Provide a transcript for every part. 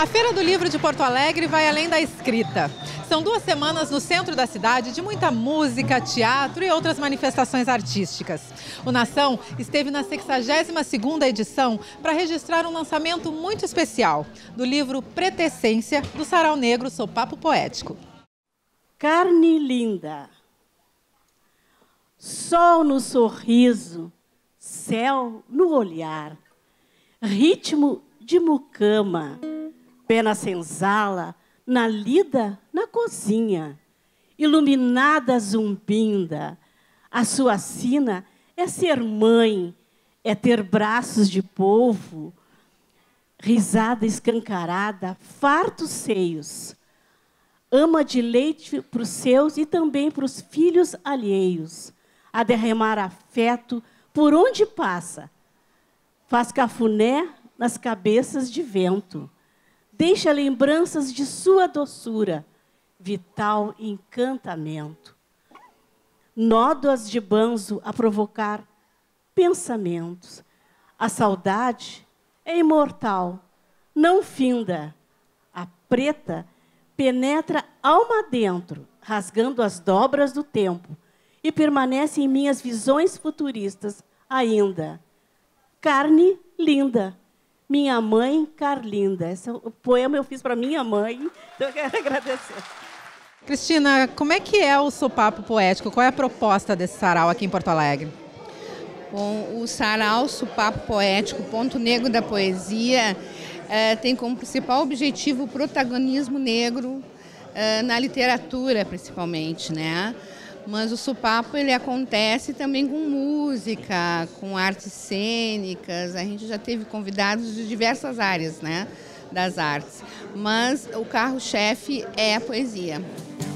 A Feira do Livro de Porto Alegre vai além da escrita. São 2 semanas no centro da cidade de muita música, teatro e outras manifestações artísticas. O Nação esteve na 62ª edição para registrar um lançamento muito especial do livro Pretessência, do Sarau Negro, Sopapo Poético. Carne linda, sol no sorriso, céu no olhar, ritmo de mucama, pé na senzala, na lida, na cozinha, iluminada zumbinda. A sua sina é ser mãe, é ter braços de polvo, risada escancarada, fartos seios, ama de leite para os seus e também para os filhos alheios, a derramar afeto por onde passa, faz cafuné nas cabeças de vento, deixa lembranças de sua doçura, vital encantamento. Nódoas de banzo a provocar pensamentos. A saudade é imortal, não finda. A preta penetra alma dentro, rasgando as dobras do tempo, e permanece em minhas visões futuristas ainda. Carne linda. Minha mãe, Carlinda. Esse poema eu fiz para minha mãe, então eu quero agradecer. Cristina, como é que é o Sopapo Poético? Qual é a proposta desse sarau aqui em Porto Alegre? Bom, o sarau Sopapo Poético, ponto negro da poesia, tem como principal objetivo o protagonismo negro na literatura, principalmente, né? Mas o sopapo, ele acontece também com música, com artes cênicas. A gente já teve convidados de diversas áreas, né, das artes. Mas o carro-chefe é a poesia.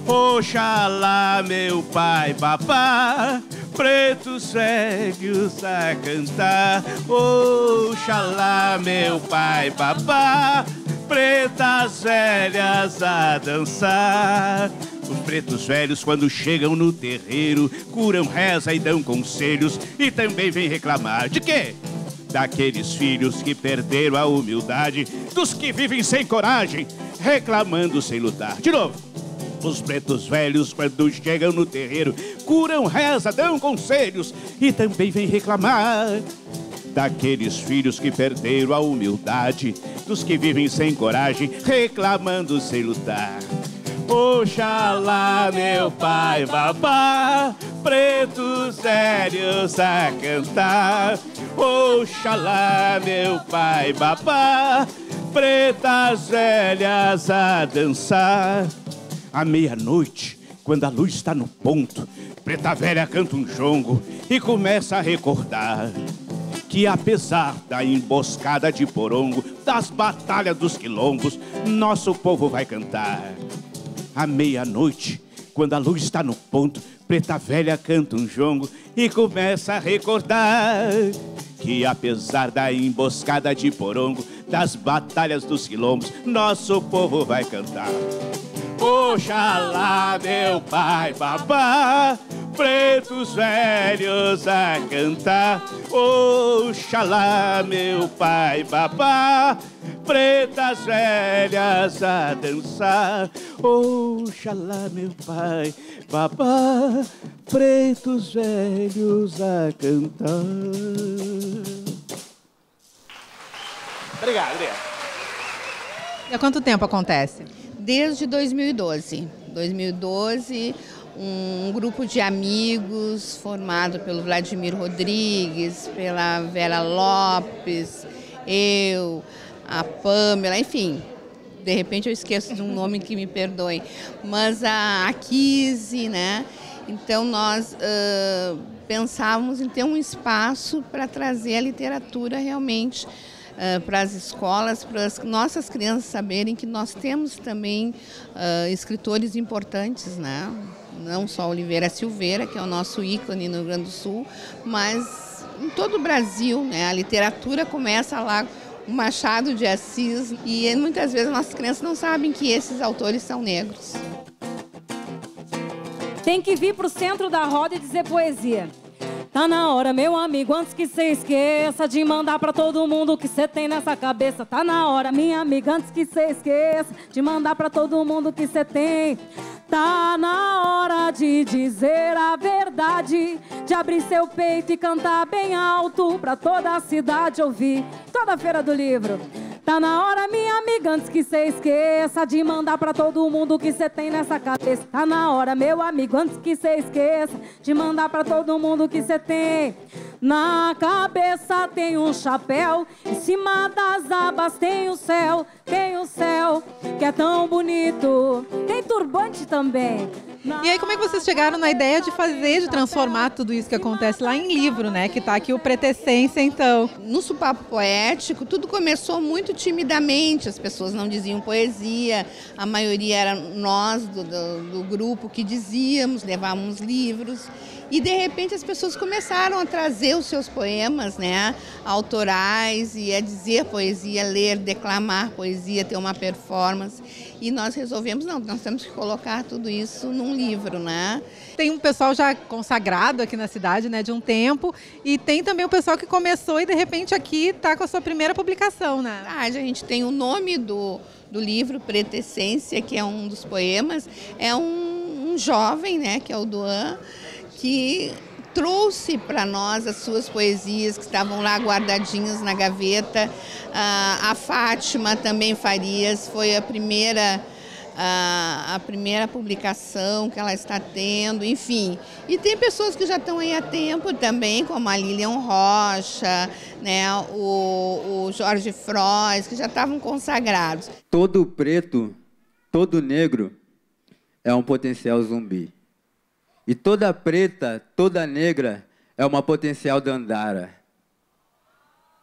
Oxalá, meu pai, papá, preto cegos a cantar. Oxalá, meu pai, papá, pretas velhas a dançar. Os pretos velhos, quando chegam no terreiro, curam, reza e dão conselhos, e também vêm reclamar. De quê? Daqueles filhos que perderam a humildade, dos que vivem sem coragem, reclamando sem lutar. De novo. Os pretos velhos, quando chegam no terreiro, curam, reza, dão conselhos, e também vêm reclamar. Daqueles filhos que perderam a humildade, dos que vivem sem coragem, reclamando sem lutar. Oxalá, meu pai, babá, pretos velhos a cantar. Oxalá, meu pai, babá, pretas velhas a dançar. À meia-noite, quando a luz está no ponto, preta velha canta um jongo e começa a recordar que, apesar da emboscada de porongo, das batalhas dos quilombos, nosso povo vai cantar. À meia-noite, quando a luz está no ponto, preta velha canta um jongo e começa a recordar que, apesar da emboscada de porongo, das batalhas dos quilombos, nosso povo vai cantar. Oxalá, meu pai, babá, pretos velhos a cantar. Oxalá, meu pai, babá, pretas velhas a dançar. Oxalá, meu pai, babá, pretos velhos a cantar. Obrigado, obrigado. E há quanto tempo acontece? Desde 2012. 2012... Um grupo de amigos formado pelo Vladimir Rodrigues, pela Vera Lopes, eu, a Pâmela, enfim. De repente eu esqueço de um nome, que me perdoem. Mas a Kise, né? Então nós pensávamos em ter um espaço para trazer a literatura realmente para as escolas, para as nossas crianças saberem que nós temos também escritores importantes, né? Não só Oliveira Silveira, que é o nosso ícone no Rio Grande do Sul, mas em todo o Brasil, né? A literatura começa lá com Machado de Assis, e muitas vezes nossas crianças não sabem que esses autores são negros. Tem que vir para o centro da roda e dizer poesia. Tá na hora, meu amigo, antes que cê esqueça de mandar pra todo mundo o que cê tem nessa cabeça. Tá na hora, minha amiga, antes que cê esqueça de mandar pra todo mundo o que cê tem. Tá na hora de dizer a verdade, de abrir seu peito e cantar bem alto pra toda a cidade ouvir, toda a Feira do Livro. Tá na hora, minha amiga, antes que cê esqueça de mandar pra todo mundo o que cê tem nessa cabeça. Tá na hora, meu amigo, antes que cê esqueça de mandar pra todo mundo o que cê tem. Na cabeça tem um chapéu, em cima das abas tem o céu, que é tão bonito. Tem turbante também. E aí, como é que vocês chegaram na ideia de fazer, de transformar tudo isso que acontece lá em livro, né? Que tá aqui o Pretessência, então. No Sopapo Poético, tudo começou muito timidamente. As pessoas não diziam poesia. A maioria era nós, do grupo, que dizíamos, levávamos livros. E, de repente, as pessoas começaram a trazer os seus poemas, né? Autorais, e a dizer poesia, ler, declamar poesia, ter uma performance. E nós resolvemos, não, nós temos que colocar tudo isso num livro, né? Tem um pessoal já consagrado aqui na cidade, né, de um tempo, e tem também o pessoal que começou e de repente aqui está com a sua primeira publicação, né? A gente tem o nome do livro, Pretessência, que é um dos poemas, é um jovem, né, que é o Duan, que trouxe para nós as suas poesias que estavam lá guardadinhas na gaveta. A Fátima também Farias foi a primeira publicação que ela está tendo, enfim. E tem pessoas que já estão aí há tempo também, como a Lilian Rocha, né, o Jorge Froes, que já estavam consagrados. Todo preto, todo negro é um potencial zumbi. E toda preta, toda negra é uma potencial dandara.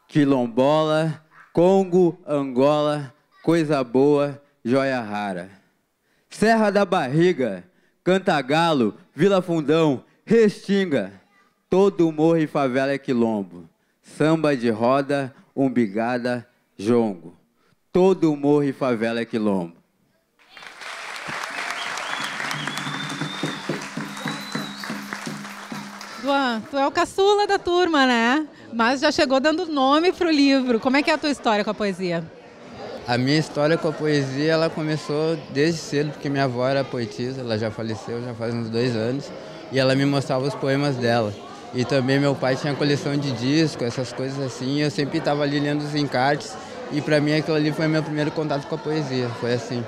Quilombola, Congo, Angola, coisa boa, joia rara. Serra da Barriga, Cantagalo, Vila Fundão, Restinga. Todo morro e favela é quilombo. Samba de roda, umbigada, jongo. Todo morro e favela é quilombo. Duan, tu é o caçula da turma, né? Mas já chegou dando nome pro livro. Como é que é a tua história com a poesia? A minha história com a poesia, ela começou desde cedo, porque minha avó era poetisa, ela já faleceu, já faz uns 2 anos, e ela me mostrava os poemas dela. E também meu pai tinha coleção de disco, essas coisas assim, e eu sempre estava ali lendo os encartes, e para mim aquilo ali foi meu primeiro contato com a poesia, foi assim.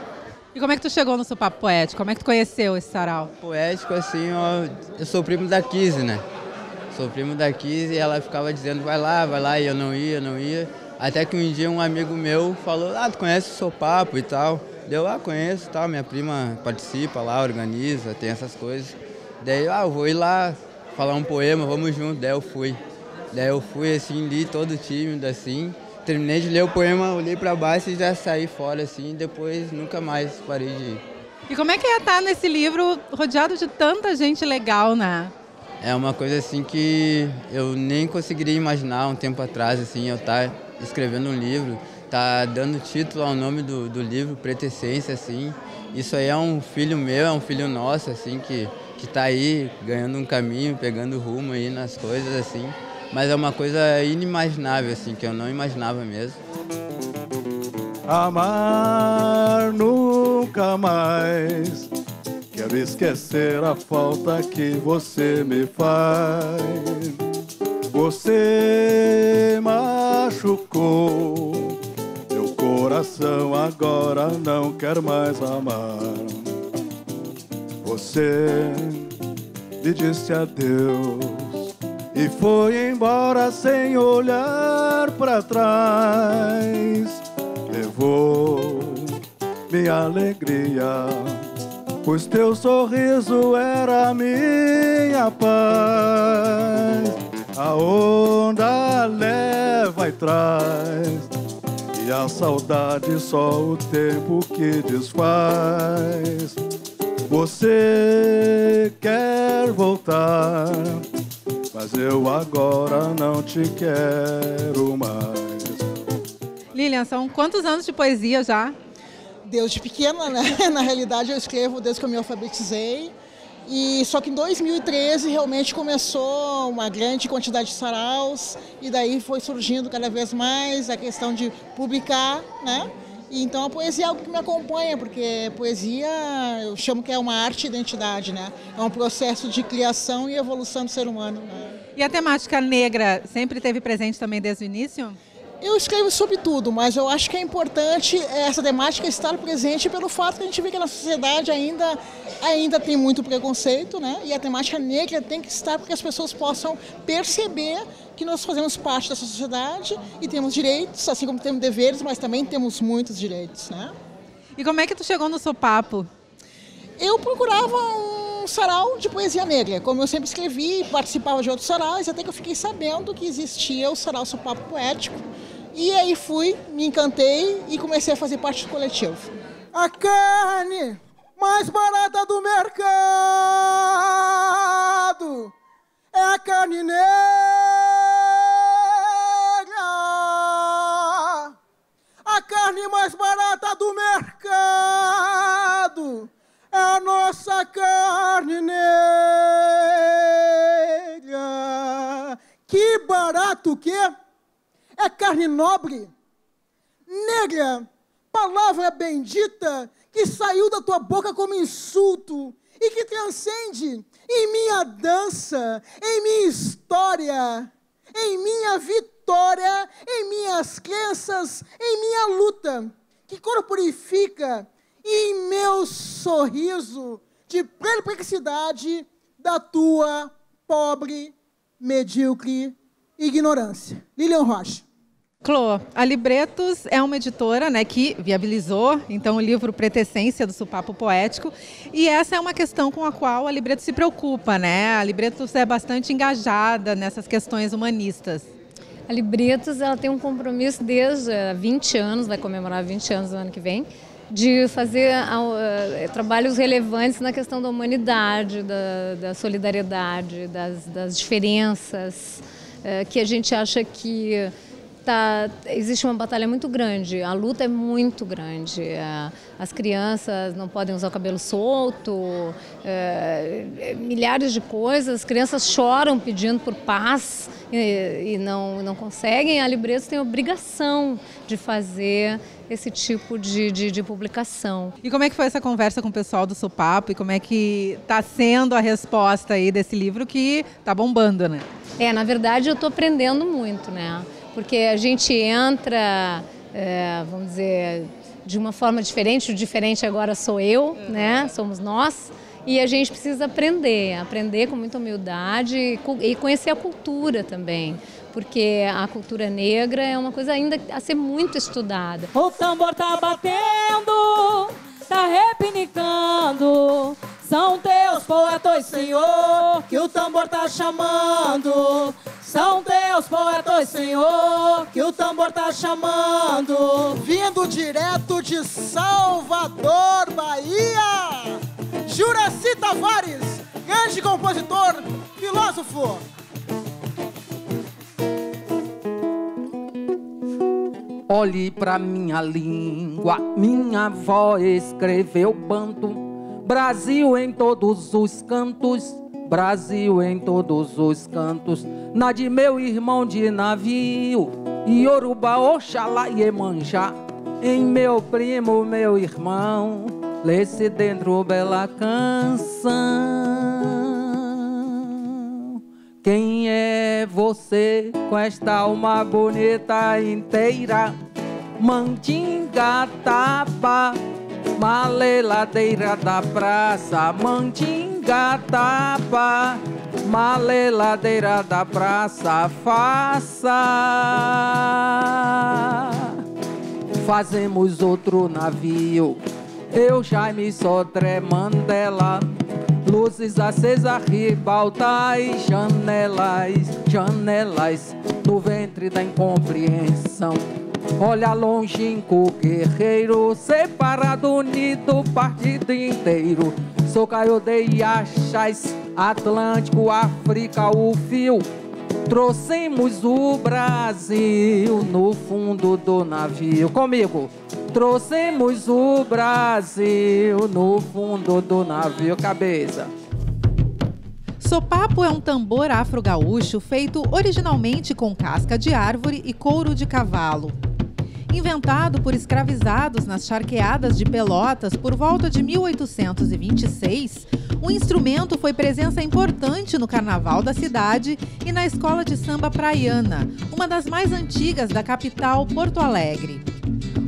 E como é que tu chegou no Sopapo Poético? Como é que tu conheceu esse sarau? Poético, assim, eu sou primo da Kise, né? Sou primo da Kise e ela ficava dizendo, vai lá, e eu não ia, Até que um dia um amigo meu falou, ah, tu conhece o Sopapo e tal. Deu, ah, conheço e tal, minha prima participa lá, organiza, tem essas coisas. Daí, ah, eu vou ir lá falar um poema, vamos junto. Daí eu fui. Assim, li todo tímido, assim. Terminei de ler o poema, olhei pra baixo e já saí fora, assim. Depois nunca mais parei de ir. E como é que é estar nesse livro rodeado de tanta gente legal, né? É uma coisa, assim, que eu nem conseguiria imaginar um tempo atrás, assim, eu estar escrevendo um livro, tá dando título ao nome do livro, Pretessência, assim. Isso aí é um filho meu, é um filho nosso, assim, que tá aí ganhando um caminho, pegando rumo aí nas coisas, assim. Mas é uma coisa inimaginável, assim, que eu não imaginava mesmo. Amar nunca mais, quero esquecer a falta que você me faz. Você machucou meu coração, agora não quer mais amar. Você me disse adeus e foi embora sem olhar pra trás. Levou minha alegria, pois teu sorriso era minha paz. A onda leva e traz, e a saudade só o tempo que desfaz. Você quer voltar, mas eu agora não te quero mais. Lilian, são quantos anos de poesia já? Desde pequena, né? Na realidade eu escrevo desde que eu me alfabetizei. E só que em 2013 realmente começou uma grande quantidade de saraus e daí foi surgindo cada vez mais a questão de publicar, né? E então a poesia é algo que me acompanha, porque poesia eu chamo que é uma arte e identidade, né? É um processo de criação e evolução do ser humano, né? E a temática negra sempre teve presente também desde o início? Eu escrevo sobre tudo, mas eu acho que é importante essa temática estar presente pelo fato que a gente vê que na sociedade ainda tem muito preconceito, né? E a temática negra tem que estar para que as pessoas possam perceber que nós fazemos parte dessa sociedade e temos direitos, assim como temos deveres, mas também temos muitos direitos, né? E como é que tu chegou no Sopapo? Eu procurava um sarau de poesia negra, como eu sempre escrevi, participava de outros sarau's, até que eu fiquei sabendo que existia o sarau Sopapo Poético. E aí fui, me encantei e comecei a fazer parte do coletivo. A carne mais barata do mercado é a carne negra. A carne mais barata do mercado é a nossa carne negra. Que barato que é? É carne nobre, negra, palavra bendita que saiu da tua boca como insulto e que transcende em minha dança, em minha história, em minha vitória, em minhas crenças, em minha luta, que corporifica em meu sorriso de perplexidade da tua pobre, medíocre ignorância. Lilian Rocha. Clô, a Libretos é uma editora, né, que viabilizou então o livro Pretessência do Sopapo Poético, e essa é uma questão com a qual a Libretos se preocupa, né? A Libretos é bastante engajada nessas questões humanistas. A Libretos, ela tem um compromisso desde 20 anos, vai comemorar 20 anos no ano que vem, de fazer trabalhos relevantes na questão da humanidade, da solidariedade, das diferenças, que a gente acha que existe uma batalha muito grande, a luta é muito grande. As crianças não podem usar o cabelo solto, milhares de coisas. As crianças choram pedindo por paz e não conseguem. A Libretos tem a obrigação de fazer esse tipo de publicação. E como é que foi essa conversa com o pessoal do Sopapo e como é que está sendo a resposta aí desse livro que está bombando, né? Na verdade eu estou aprendendo muito, né? Porque a gente entra, vamos dizer, de uma forma diferente. O diferente agora sou eu, né? Somos nós. E a gente precisa aprender com muita humildade e conhecer a cultura também. Porque a cultura negra é uma coisa ainda a ser muito estudada. O tambor tá batendo, tá repinicando. São teus poetas, Senhor, que o tambor tá chamando. São teus poetas, Senhor, que o tambor tá chamando. Vindo direto de Salvador, Bahia, Juracy Tavares, grande compositor, filósofo. Olhe pra minha língua, minha avó escreveu banto. Brasil em todos os cantos, Brasil em todos os cantos, na de meu irmão de navio, Iorubá, Oxalá e Iemanjá, em meu primo, meu irmão, lê-se dentro bela canção. Quem é você com esta alma bonita inteira? Mantingataba, maleladeira da praça, Mantingataba, maleladeira da praça, fazemos outro navio. Eu, Jaime Sodré, Mandela, luzes acesas, ribaltais, janelas, janelas no ventre da incompreensão. Olha longínquo guerreiro, separado, unido, partido inteiro. Sou Caio de Iachás, Atlântico, África, o fio. Trouxemos o Brasil no fundo do navio. Comigo. Trouxemos o Brasil no fundo do navio. Cabeça. Sopapo é um tambor afro-gaúcho feito originalmente com casca de árvore e couro de cavalo. Inventado por escravizados nas charqueadas de Pelotas por volta de 1826, o instrumento foi presença importante no carnaval da cidade e na escola de samba praiana, uma das mais antigas da capital Porto Alegre.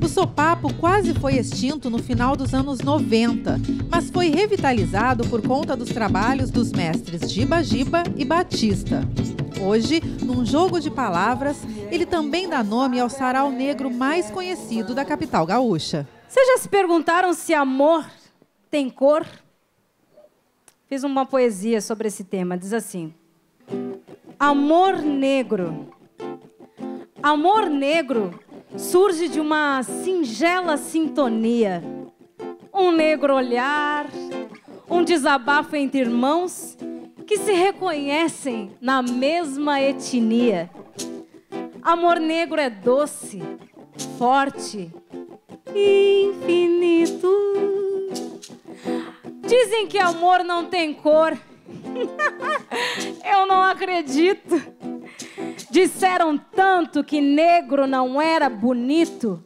O sopapo quase foi extinto no final dos anos 90, mas foi revitalizado por conta dos trabalhos dos mestres Giba-Giba e Batista. Hoje, num jogo de palavras, ele também dá nome ao sarau negro mais conhecido da capital gaúcha. Vocês já se perguntaram se amor tem cor? Fiz uma poesia sobre esse tema, diz assim: amor negro. Amor negro surge de uma singela sintonia. Um negro olhar, um desabafo entre irmãos que se reconhecem na mesma etnia. Amor negro é doce, forte e infinito. Dizem que amor não tem cor. Eu não acredito. Disseram tanto que negro não era bonito,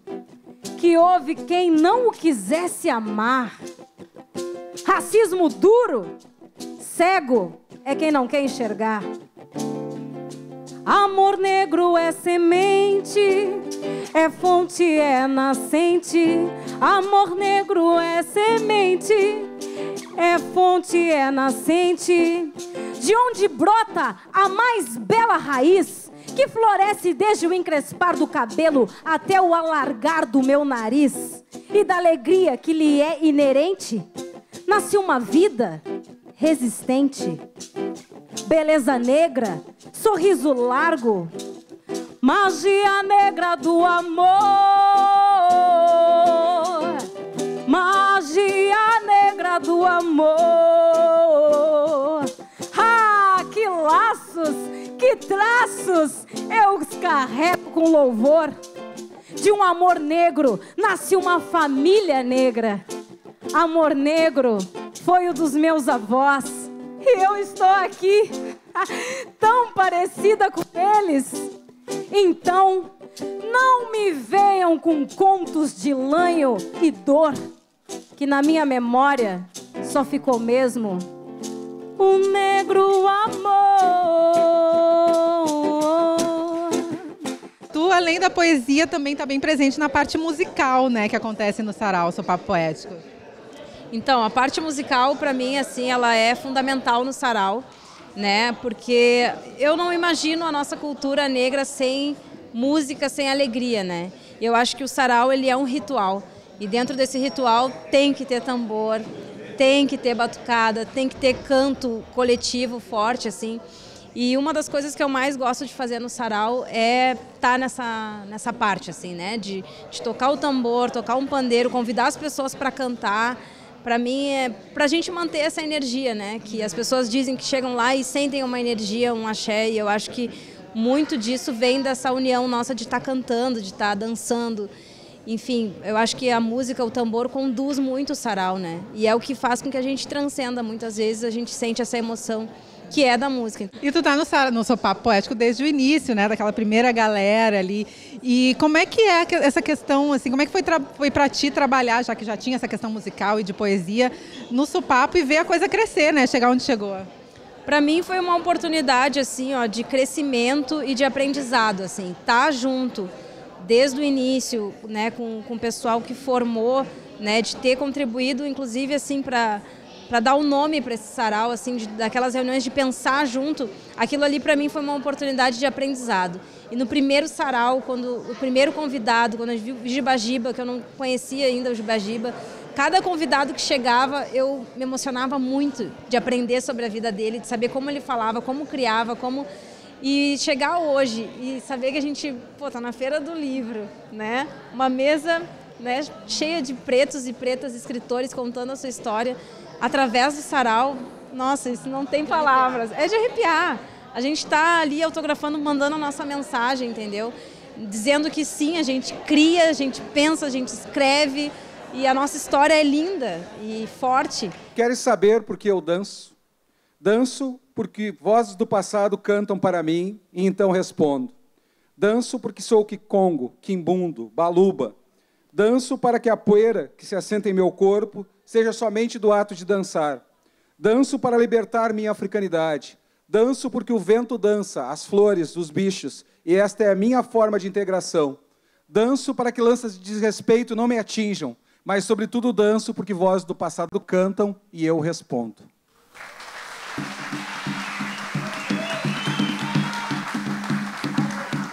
que houve quem não o quisesse amar. Racismo duro, cego é quem não quer enxergar. Amor negro é semente, é fonte, é nascente. Amor negro é semente, é fonte, é nascente. De onde brota a mais bela raiz, que floresce desde o encrespar do cabelo até o alargar do meu nariz. E da alegria que lhe é inerente, nasce uma vida resistente. Beleza negra, sorriso largo, magia negra do amor. Magia negra do amor. Ah, que laços, que traços eu os carrego com louvor. De um amor negro nasce uma família negra. Amor negro foi o dos meus avós. E eu estou aqui, tão parecida com eles. Então, não me venham com contos de lanho e dor, que na minha memória só ficou mesmo um negro amor. Tu, além da poesia, também está bem presente na parte musical, né, que acontece no sarau Sopapo Poético. Então, a parte musical, para mim, assim, ela é fundamental no sarau, né? Porque eu não imagino a nossa cultura negra sem música, sem alegria, né? Eu acho que o sarau, ele é um ritual. E dentro desse ritual tem que ter tambor, tem que ter batucada, tem que ter canto coletivo forte, assim. E uma das coisas que eu mais gosto de fazer no sarau é estar nessa parte, assim, né? De tocar o tambor, tocar um pandeiro, convidar as pessoas para cantar. Para mim, é para a gente manter essa energia, né? Que as pessoas dizem que chegam lá e sentem uma energia, um axé, e eu acho que muito disso vem dessa união nossa de estar cantando, de estar dançando. Enfim, eu acho que a música, o tambor, conduz muito o sarau, né? E é o que faz com que a gente transcenda. Muitas vezes a gente sente essa emoção que é da música. E tu tá no Sopapo Poético desde o início, né? Daquela primeira galera ali. E como é que é essa questão, assim, como é que foi pra ti trabalhar, já que já tinha essa questão musical e de poesia, no Sopapo e ver a coisa crescer, né? Chegar onde chegou. Pra mim foi uma oportunidade, assim, ó, de crescimento e de aprendizado, assim. Tá junto desde o início, né? Com o pessoal que formou, né? De ter contribuído, inclusive, assim, para dar um nome para esse sarau, assim, daquelas reuniões de pensar junto, aquilo ali para mim foi uma oportunidade de aprendizado. E no primeiro sarau, quando eu vi o Giba-Giba, que eu não conhecia ainda o Giba-Giba, cada convidado que chegava eu me emocionava muito de aprender sobre a vida dele, de saber como ele falava, como criava, como... E chegar hoje e saber que a gente, pô, tá na Feira do Livro, né? Uma mesa, né, cheia de pretos e pretas escritores contando a sua história através do sarau, nossa, isso não tem palavras, é de arrepiar. A gente está ali autografando, mandando a nossa mensagem, entendeu? Dizendo que sim, a gente cria, a gente pensa, a gente escreve e a nossa história é linda e forte. Queres saber por que eu danço? Danço porque vozes do passado cantam para mim, e então respondo. Danço porque sou quicongo, quimbundo, baluba. Danço para que a poeira que se assenta em meu corpo seja somente do ato de dançar. Danço para libertar minha africanidade. Danço porque o vento dança, as flores, os bichos, e esta é a minha forma de integração. Danço para que lanças de desrespeito não me atinjam, mas, sobretudo, danço porque vozes do passado cantam e eu respondo.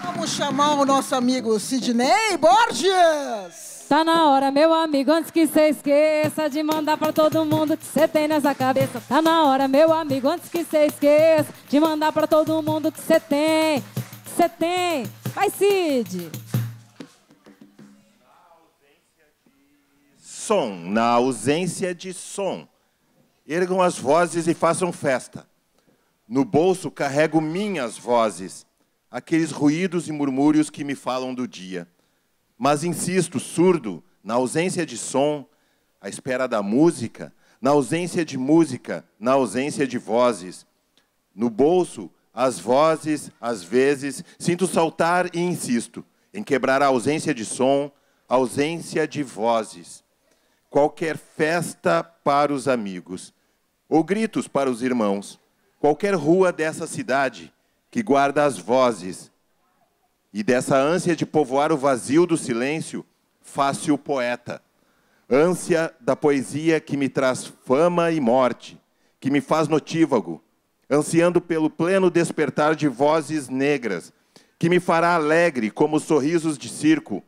Vamos chamar o nosso amigo Sidney Borges. Tá na hora, meu amigo, antes que cê esqueça de mandar pra todo mundo que cê tem nessa cabeça. Tá na hora, meu amigo, antes que cê esqueça de mandar pra todo mundo que cê tem. Cê tem. Vai, Cid. Na ausência de som, ergam as vozes e façam festa. No bolso carrego minhas vozes, aqueles ruídos e murmúrios que me falam do dia. Mas insisto, surdo, na ausência de som, à espera da música, na ausência de música, na ausência de vozes. No bolso, as vozes, às vezes, sinto saltar e insisto em quebrar a ausência de som, a ausência de vozes. Qualquer festa para os amigos, ou gritos para os irmãos, qualquer rua dessa cidade que guarda as vozes, e dessa ânsia de povoar o vazio do silêncio, faço o poeta, ânsia da poesia que me traz fama e morte, que me faz notívago, ansiando pelo pleno despertar de vozes negras, que me fará alegre como sorrisos de circo.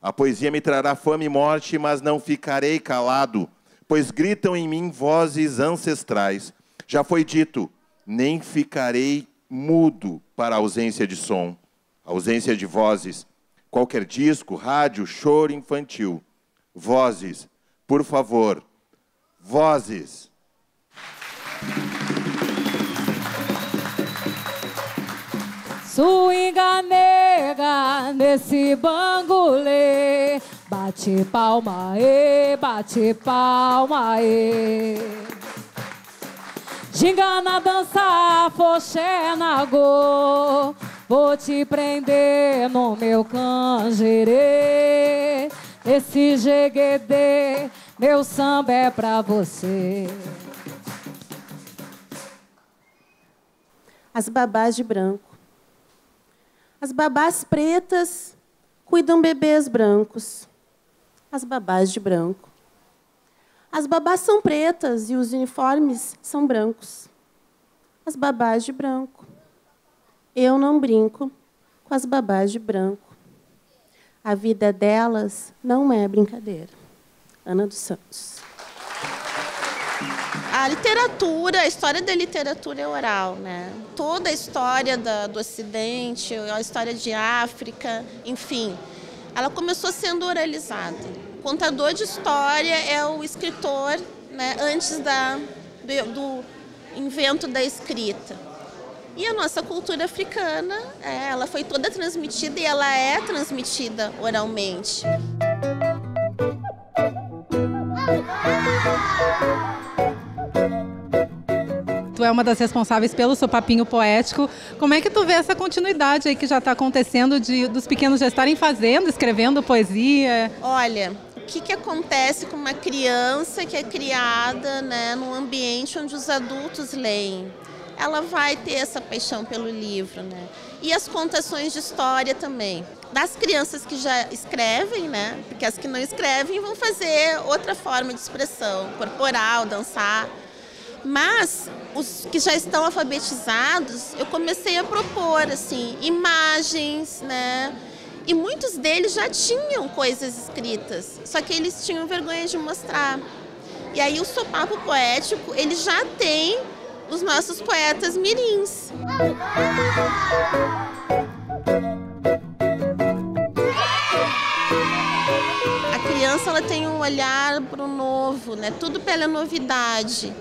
A poesia me trará fama e morte, mas não ficarei calado, pois gritam em mim vozes ancestrais. Já foi dito, nem ficarei mudo para a ausência de som, ausência de vozes. Qualquer disco, rádio, choro infantil. Vozes, por favor, vozes. Swinga nega nesse bangulê, bate palma e ginga na dança, foxé na go, vou te prender no meu canjerê, esse jeguedê, meu samba é pra você. As babás de branco. As babás pretas cuidam bebês brancos. As babás de branco. As babás são pretas e os uniformes são brancos. As babás de branco. Eu não brinco com as babás de branco. A vida delas não é brincadeira. Ana dos Santos. A literatura, a história da literatura é oral, né? Toda a história do Ocidente, a história de África, enfim, ela começou sendo oralizada. O contador de história é o escritor, né, antes do invento da escrita. E a nossa cultura africana, ela foi toda transmitida e ela é transmitida oralmente. Tu é uma das responsáveis pelo Sopapinho Poético. Como é que tu vê essa continuidade aí que já está acontecendo dos pequenos já estarem fazendo, escrevendo poesia? Olha, o que acontece com uma criança que é criada, né, num ambiente onde os adultos leem? Ela vai ter essa paixão pelo livro, né? E as contações de história também. Das crianças que já escrevem, né? Porque as que não escrevem vão fazer outra forma de expressão, corporal, dançar. Mas os que já estão alfabetizados, eu comecei a propor assim, imagens, né? E muitos deles já tinham coisas escritas, só que eles tinham vergonha de mostrar. E aí o Sopapo Poético, ele já tem os nossos poetas mirins. A criança, ela tem um olhar para o novo, né? Tudo pela novidade.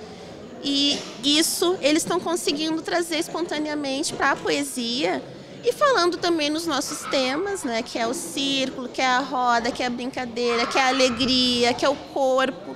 E isso eles estão conseguindo trazer espontaneamente para a poesia e falando também nos nossos temas, né? Que é o círculo, que é a roda, que é a brincadeira, que é a alegria, que é o corpo.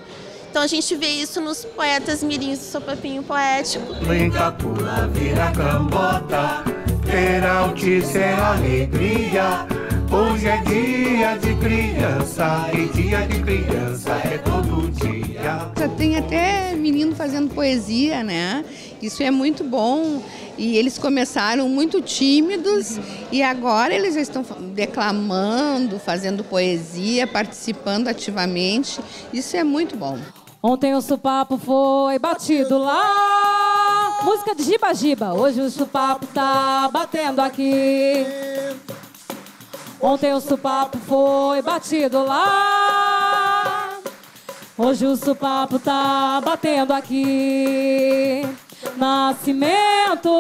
Então a gente vê isso nos poetas mirins do Sopapinho Poético. Brinca, pula, vira cambota, peralti ser alegria. Hoje é dia de criança e dia de criança é todo dia. Já tem até menino fazendo poesia, né? Isso é muito bom. E eles começaram muito tímidos e agora eles já estão declamando, fazendo poesia, participando ativamente. Isso é muito bom. Ontem o Sopapo foi batido lá. Música de Giba-Giba. Hoje o Sopapo tá batendo aqui. Ontem o Sopapo foi batido lá. Hoje o Sopapo tá batendo aqui. Nascimento,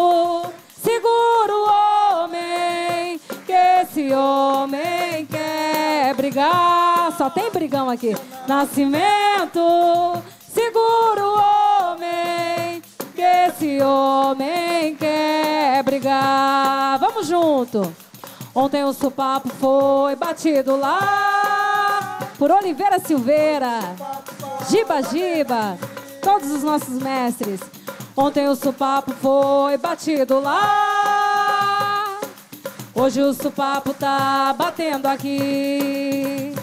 segura o homem, que esse homem quer brigar. Só tem brigão aqui. Nascimento, segura o homem, que esse homem quer brigar. Vamos junto. Ontem o Sopapo foi batido lá por Oliveira Silveira, Giba-Giba, todos os nossos mestres. Ontem o Sopapo foi batido lá. Hoje o Sopapo tá batendo aqui.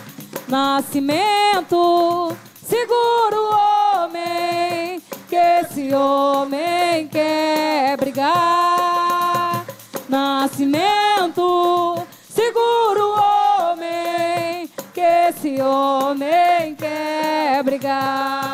Nascimento, segura o homem, que esse homem quer brigar. Nascimento, segura o homem, que esse homem quer brigar.